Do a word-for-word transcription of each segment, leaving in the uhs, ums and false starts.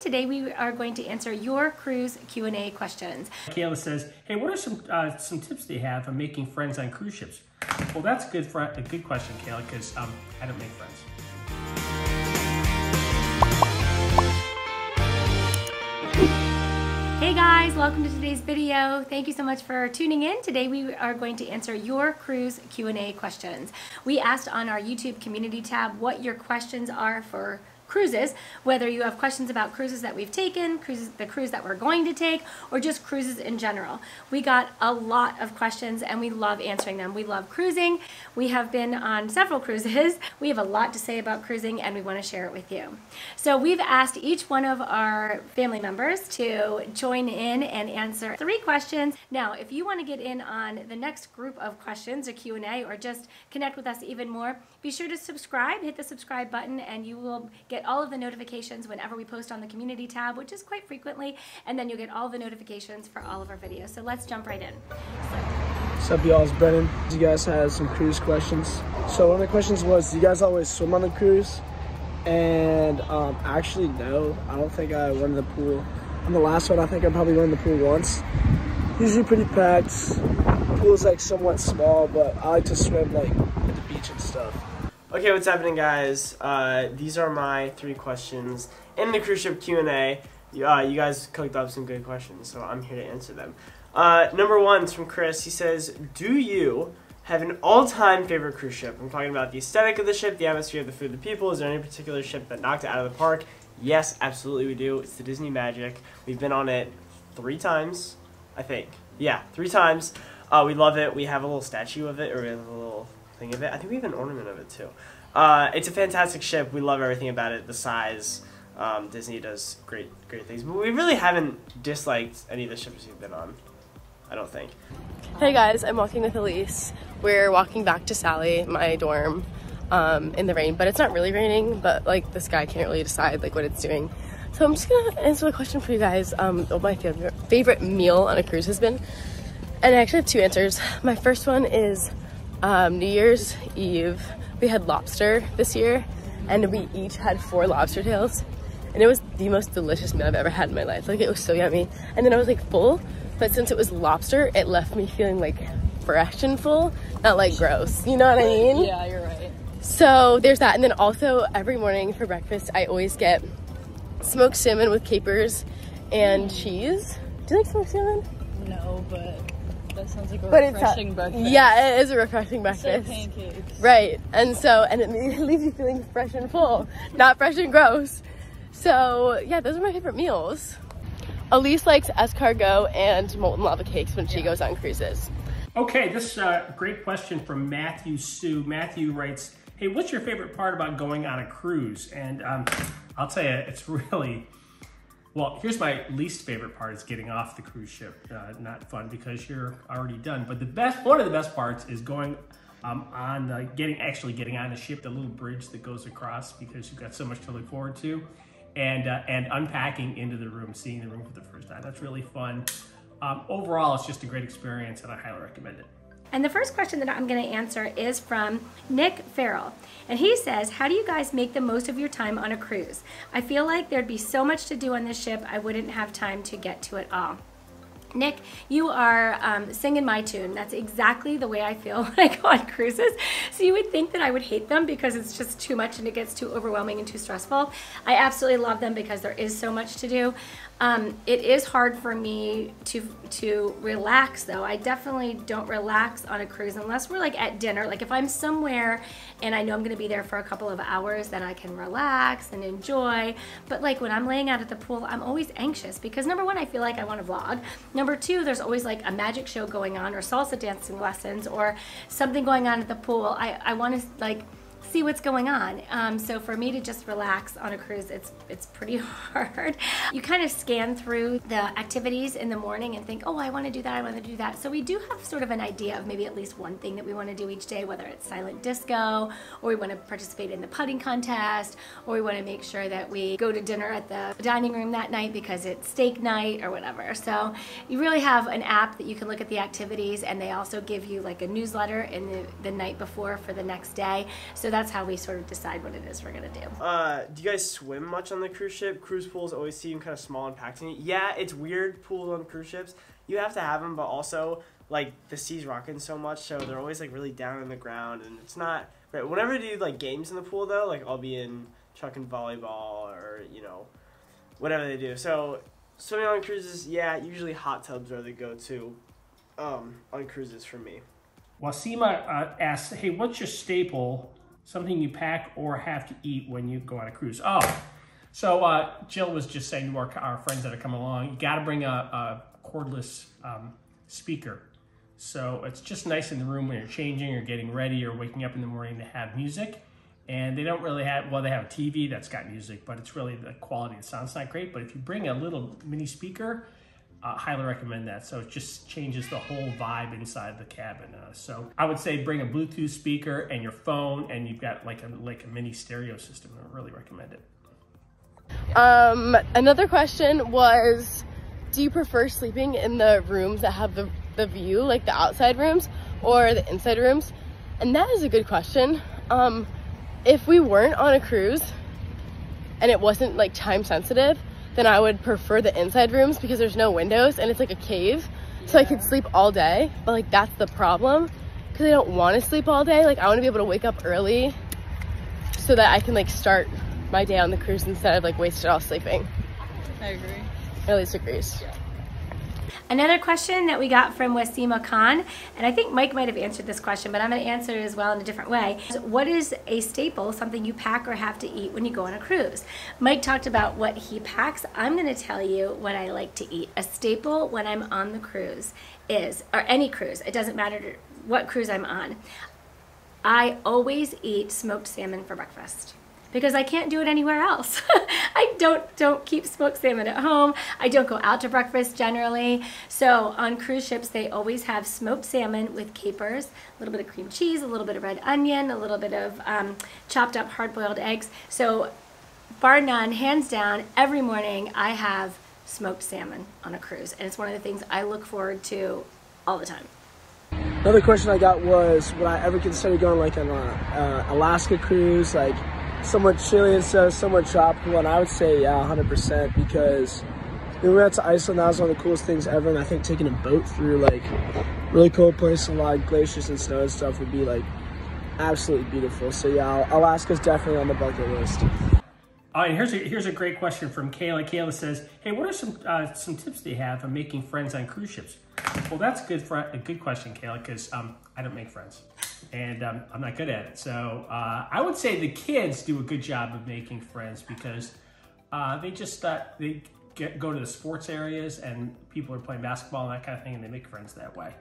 Today we are going to answer your cruise Q and A questions. Kayla says, hey, what are some uh, some tips do you have on making friends on cruise ships? Well, that's good for a good question, Kayla, because um, I don't make friends. Hey guys, welcome to today's video. Thank you so much for tuning in. Today we are going to answer your cruise Q and A questions. We asked on our YouTube community tab what your questions are for cruises, whether you have questions about cruises that we've taken, cruises, the cruise that we're going to take, or just cruises in general. We got a lot of questions and we love answering them. We love cruising. We have been on several cruises. We have a lot to say about cruising and we want to share it with you. So we've asked each one of our family members to join in and answer three questions. Now, if you want to get in on the next group of questions, a Q and A, or just connect with us even more, be sure to subscribe, hit the subscribe button, and you will get Get all of the notifications whenever we post on the community tab, which is quite frequently, and then you'll get all the notifications for all of our videos. So let's jump right in. What's up, y'all? It's Brennan. You guys had some cruise questions. So one of the questions was, do you guys always swim on the cruise? And um, actually, no. I don't think I went in the pool. On the last one, I think I probably went in the pool once. Usually pretty packed. The pool's like somewhat small, but I like to swim like at the beach and stuff. Okay, what's happening, guys? Uh, these are my three questions in the cruise ship Q and A. Uh, you guys cooked up some good questions, so I'm here to answer them. Uh, number one is from Chris. He says, do you have an all-time favorite cruise ship? I'm talking about the aesthetic of the ship, the atmosphere, the food, the people. Is there any particular ship that knocked it out of the park? Yes, absolutely we do. It's the Disney Magic. We've been on it three times, I think. Yeah, three times. Uh, we love it. We have a little statue of it, or we have a little thing of it. I think we have an ornament of it too. Uh, it's a fantastic ship. We love everything about it. The size. Um, Disney does great, great things. But we really haven't disliked any of the ships we've been on, I don't think. Hey guys, I'm walking with Elise. We're walking back to Sally, my dorm, um, in the rain. But it's not really raining. But like the sky can't really decide like what it's doing. So I'm just gonna answer the question for you guys. Um, what my favorite favorite meal on a cruise has been, and I actually have two answers. My first one is. Um, New Year's Eve, we had lobster this year, and we each had four lobster tails, and it was the most delicious meal I've ever had in my life. Like, it was so yummy. And then I was like full, but since it was lobster, it left me feeling like fresh and full, not like gross. You know what I mean? Yeah, you're right. So there's that. And then also every morning for breakfast, I always get smoked salmon with capers and cheese. Do you like smoked salmon? No, but that sounds like a but refreshing breakfast. Yeah, it is a refreshing breakfast. Pancakes. Right, and so, and it leaves you feeling fresh and full, not fresh and gross. So yeah, those are my favorite meals. Elise likes escargot and molten lava cakes when she yeah. goes on cruises. Okay, this is uh, a great question from Matthew Sue. Matthew writes, hey, what's your favorite part about going on a cruise? And um, I'll tell you, it's really, well, here's my least favorite part is getting off the cruise ship. Uh, not fun because you're already done. But the best, one of the best parts is going um, on, the, getting actually getting on the ship, the little bridge that goes across, because you've got so much to look forward to, and uh, and unpacking into the room, seeing the room for the first time. That's really fun. Um, overall, it's just a great experience, and I highly recommend it. And the first question that I'm going to answer is from Nick Farrell. And he says, how do you guys make the most of your time on a cruise? I feel like there'd be so much to do on this ship, I wouldn't have time to get to it all. Nick, you are um, singing my tune. That's exactly the way I feel when I go on cruises. So you would think that I would hate them because it's just too much and it gets too overwhelming and too stressful. I absolutely love them because there is so much to do. Um, it is hard for me to to relax though. I definitely don't relax on a cruise unless we're like at dinner. Like if I'm somewhere and I know I'm gonna be there for a couple of hours, then I can relax and enjoy. But like when I'm laying out at the pool, I'm always anxious because number one, I feel like I wanna vlog. Number two, there's always like a magic show going on or salsa dancing lessons or something going on at the pool. I, I wanna like see what's going on. Um, so for me to just relax on a cruise, it's it's pretty hard. You kind of scan through the activities in the morning and think, oh, I want to do that, I want to do that. So we do have sort of an idea of maybe at least one thing that we want to do each day, whether it's silent disco, or we want to participate in the putting contest, or we want to make sure that we go to dinner at the dining room that night because it's steak night or whatever. So you really have an app that you can look at the activities, and they also give you like a newsletter in the, the night before for the next day. So that that's how we sort of decide what it is we're gonna do. Uh, do you guys swim much on the cruise ship? Cruise pools always seem kind of small and packed in. Yeah, it's weird, pools on cruise ships. You have to have them, but also like the sea's rocking so much, so they're always like really down in the ground, and it's not great. Whenever I do like games in the pool though, like I'll be in chucking volleyball or you know, whatever they do. So swimming on cruises, yeah, usually hot tubs are the go-to um, on cruises for me. Wasima uh, asks, hey, what's your staple, something you pack or have to eat when you go on a cruise? Oh, so uh, Jill was just saying to our, our friends that are coming along, you gotta bring a, a cordless um, speaker. So it's just nice in the room when you're changing or getting ready or waking up in the morning to have music. And they don't really have, well, they have a T V that's got music, but it's really the quality of the sound's not great. But if you bring a little mini speaker, I uh, highly recommend that. So it just changes the whole vibe inside the cabin. Uh, so I would say bring a Bluetooth speaker and your phone, and you've got like a, like a mini stereo system. I really recommend it. Um, another question was, do you prefer sleeping in the rooms that have the, the view, like the outside rooms or the inside rooms? And that is a good question. Um, if we weren't on a cruise and it wasn't like time sensitive, then I would prefer the inside rooms because there's no windows and it's like a cave. Yeah. So I could sleep all day, but like that's the problem because I don't want to sleep all day. Like I want to be able to wake up early so that I can like start my day on the cruise instead of like waste it all sleeping. I agree. Or at least agrees. Yeah. Another question that we got from Wasima Khan, and I think Mike might have answered this question, but I'm going to answer it as well in a different way. So what is a staple, something you pack or have to eat when you go on a cruise? Mike talked about what he packs. I'm going to tell you what I like to eat. A staple when I'm on the cruise is, or any cruise, it doesn't matter what cruise I'm on, I always eat smoked salmon for breakfast. Because I can't do it anywhere else. I don't don't keep smoked salmon at home. I don't go out to breakfast generally. So on cruise ships, they always have smoked salmon with capers, a little bit of cream cheese, a little bit of red onion, a little bit of um, chopped up hard-boiled eggs. So bar none, hands down, every morning I have smoked salmon on a cruise. And it's one of the things I look forward to all the time. Another question I got was, would I ever consider going like on uh, Alaska cruise, like somewhat chilly and stuff, somewhat tropical, and I would say yeah, one hundred percent, because when we went out to Iceland, that was one of the coolest things ever, and I think taking a boat through like really cold places, a lot of glaciers and snow and stuff would be like absolutely beautiful. So yeah, Alaska's definitely on the bucket list. All right, here's a, here's a great question from Kayla. Kayla says, hey, what are some uh, some tips do you have on making friends on cruise ships? Well, that's good for a good question, Kayla, because um, I don't make friends. And um, I'm not good at it. So uh, I would say the kids do a good job of making friends because uh, they just uh, they get, go to the sports areas and people are playing basketball and that kind of thing, and they make friends that way.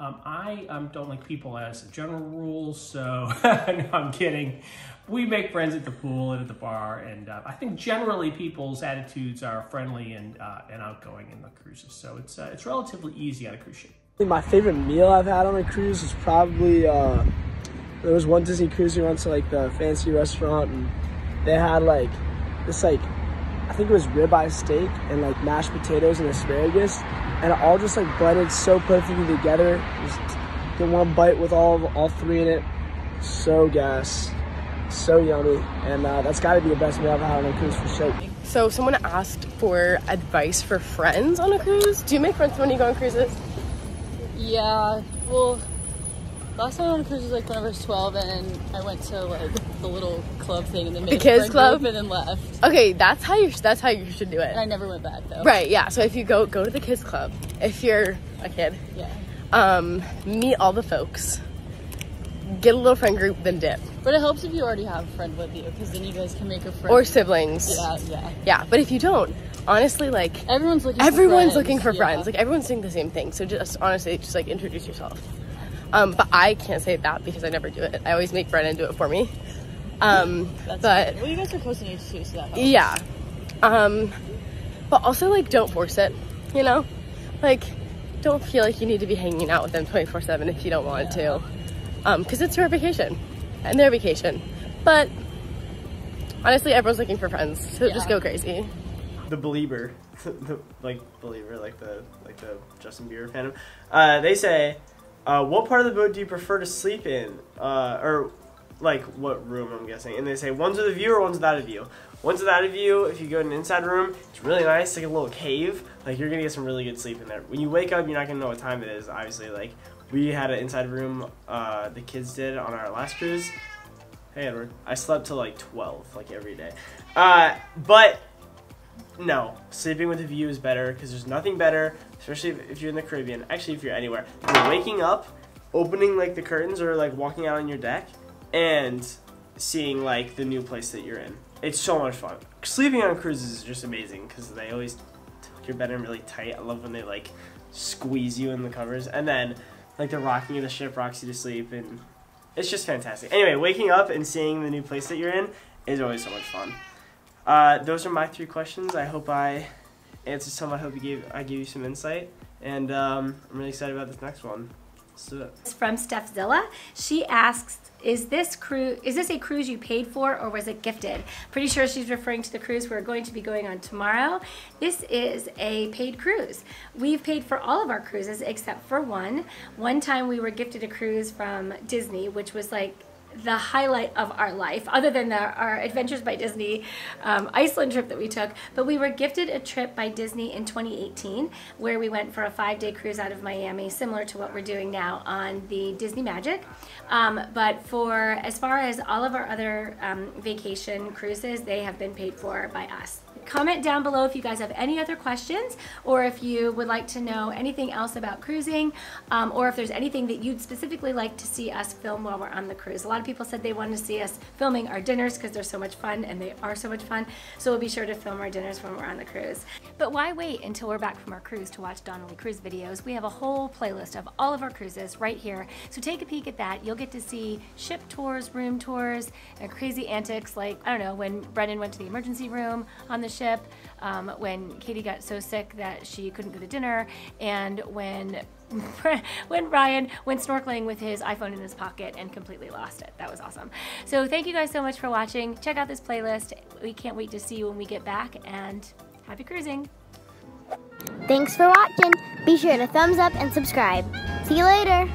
Um, I um, don't like people as a general rule, so no, I'm kidding. We make friends at the pool and at the bar, and uh, I think generally people's attitudes are friendly and uh, and outgoing in the cruises. So it's uh, it's relatively easy on a cruise ship. My favorite meal I've had on a cruise is probably, uh, there was one Disney cruise we went to like the fancy restaurant, and they had like this like, I think it was ribeye steak and like mashed potatoes and asparagus, and it all just like blended so perfectly together. Just get one bite with all of, all three in it. So gas, so yummy, and uh, that's gotta be the best meal I've had on a cruise for sure. So someone asked for advice for friends on a cruise. Do you make friends when you go on cruises? Yeah, well, last time I went on a cruise was like when I was twelve, and I went to like the little club thing and then made the kids club and then left. Okay, that's how you that's how you should do it. And I never went back though. Right? Yeah. So if you go go to the kids club, if you're a kid, yeah, um, meet all the folks, get a little friend group, then dip. But it helps if you already have a friend with you, because then you guys can make a friend. Or siblings. Yeah, yeah. Yeah, but if you don't. Honestly, like everyone's looking everyone's for friends. looking for yeah. friends. Like everyone's doing the same thing. So just honestly, just like introduce yourself. Um, but I can't say that because I never do it. I always make Brennan do it for me. Um, That's but cool. Well, you guys are close in age too, so that helps. Yeah. Um, but also like don't force it. You know, like don't feel like you need to be hanging out with them twenty-four seven if you don't want yeah. to. Um, because it's your vacation and their vacation. But honestly, everyone's looking for friends, so yeah. just go crazy. The Belieber, the, like Belieber, like the like the Justin Bieber fandom. Uh, they say, uh, what part of the boat do you prefer to sleep in? Uh, or like what room I'm guessing, and they say one's with a view or one's without a view. One's without a view, if you go in an inside room, it's really nice, like a little cave. Like you're gonna get some really good sleep in there. When you wake up, you're not gonna know what time it is, obviously. Like we had an inside room, uh, the kids did on our last cruise. Hey Edward, I slept till like twelve, like every day. Uh, but no, sleeping with a view is better because there's nothing better, especially if, if you're in the Caribbean. Actually, if you're anywhere, you're waking up, opening like the curtains or like walking out on your deck and seeing like the new place that you're in. It's so much fun. Sleeping on cruises is just amazing because they always tuck your bed in really tight. I love when they like squeeze you in the covers, and then like the rocking of the ship rocks you to sleep, and it's just fantastic. Anyway, waking up and seeing the new place that you're in is always so much fun. Uh, those are my three questions. I hope I answered some. I hope you gave I gave you some insight, and um, I'm really excited about this next one. Let's do it. It's from Stephzilla. She asks, Is this cruise? Is this a cruise you paid for, or was it gifted? Pretty sure she's referring to the cruise we're going to be going on tomorrow. This is a paid cruise. We've paid for all of our cruises except for one. One time we were gifted a cruise from Disney, which was like the highlight of our life, other than the, our Adventures by Disney um, Iceland trip that we took. But we were gifted a trip by Disney in twenty eighteen, where we went for a five-day cruise out of Miami, similar to what we're doing now on the Disney Magic. Um, but for as far as all of our other um, vacation cruises, they have been paid for by us. Comment down below if you guys have any other questions, or if you would like to know anything else about cruising, um, or if there's anything that you'd specifically like to see us film while we're on the cruise. A lot of people said they wanted to see us filming our dinners because they're so much fun, and they are so much fun, so we'll be sure to film our dinners when we're on the cruise. But why wait until we're back from our cruise to watch Donnelly Cruise videos? We have a whole playlist of all of our cruises right here, so take a peek at that. You'll get to see ship tours, room tours, and crazy antics like, I don't know, when Brennan went to the emergency room on the ship. Ship, um, when Katie got so sick that she couldn't go to dinner, and when when Ryan went snorkeling with his iPhone in his pocket and completely lost it. That was awesome. So thank you guys so much for watching. Check out this playlist. We can't wait to see you when we get back, and happy cruising. Thanks for watching. Be sure to thumbs up and subscribe. See you later.